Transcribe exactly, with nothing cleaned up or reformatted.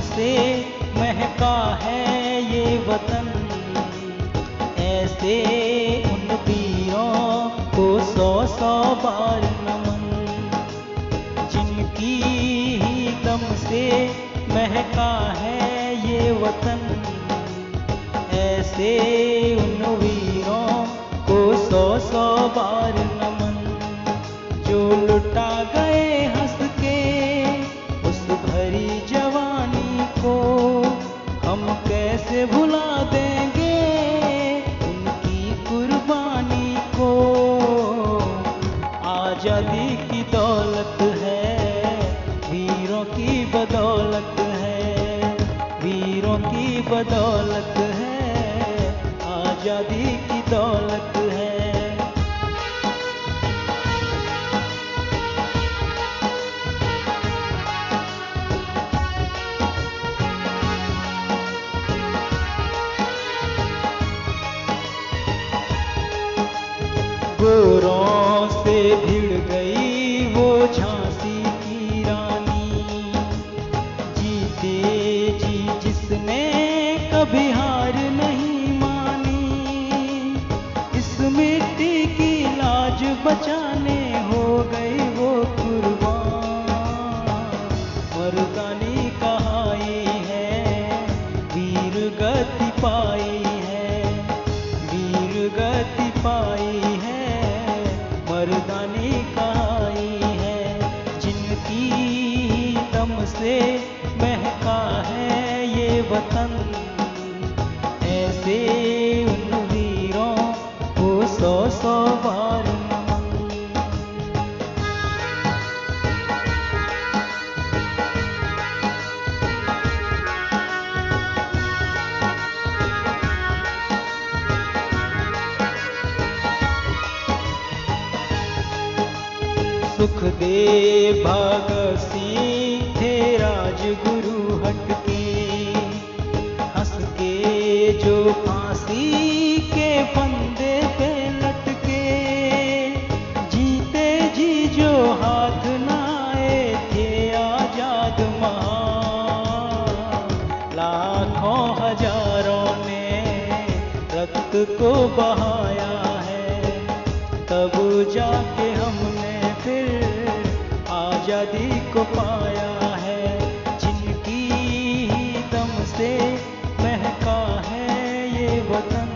से महका है ये वतन, ऐसे उन पीरों को सौ सौ बार नमन, जिनकी ही दम से महका है ये वतन, ऐसे उन वीरों को सौ सौ बार नमन, जो लुटा गए हंस के उस भरी जवानी को, हम कैसे भुला देंगे उनकी कुर्बानी को। आज़ादी की दौलत है, वीरों की बदौलत है, वीरों की बदौलत है, आज़ादी की दौलत है। गोरों से भिड़ गई वो झांसी की रानी, जीते जी जिसने कभी हार नहीं मानी, इस मिट्टी की लाज बचाने हो गई वो कुर्बान, मर्दानी कहाई है वीर गति पाई है, वीर गति पाई है, मर्दानी कहाई है, जिनकी दम से महका है ये वतन, ऐसे उन वीरों को सौ सौ बार सुखदेव भगत सिंह थे राजगुरु हटके, हंस के जो फांसी के फंदे पे लटके, जीते जी जो हाथ न आए थे आजाद महान, लाखों हजारों ने रक्त को बहाया है, तब जाके हमने आज़ादी को पाया है, जिनकी दम से महका है ये वतन।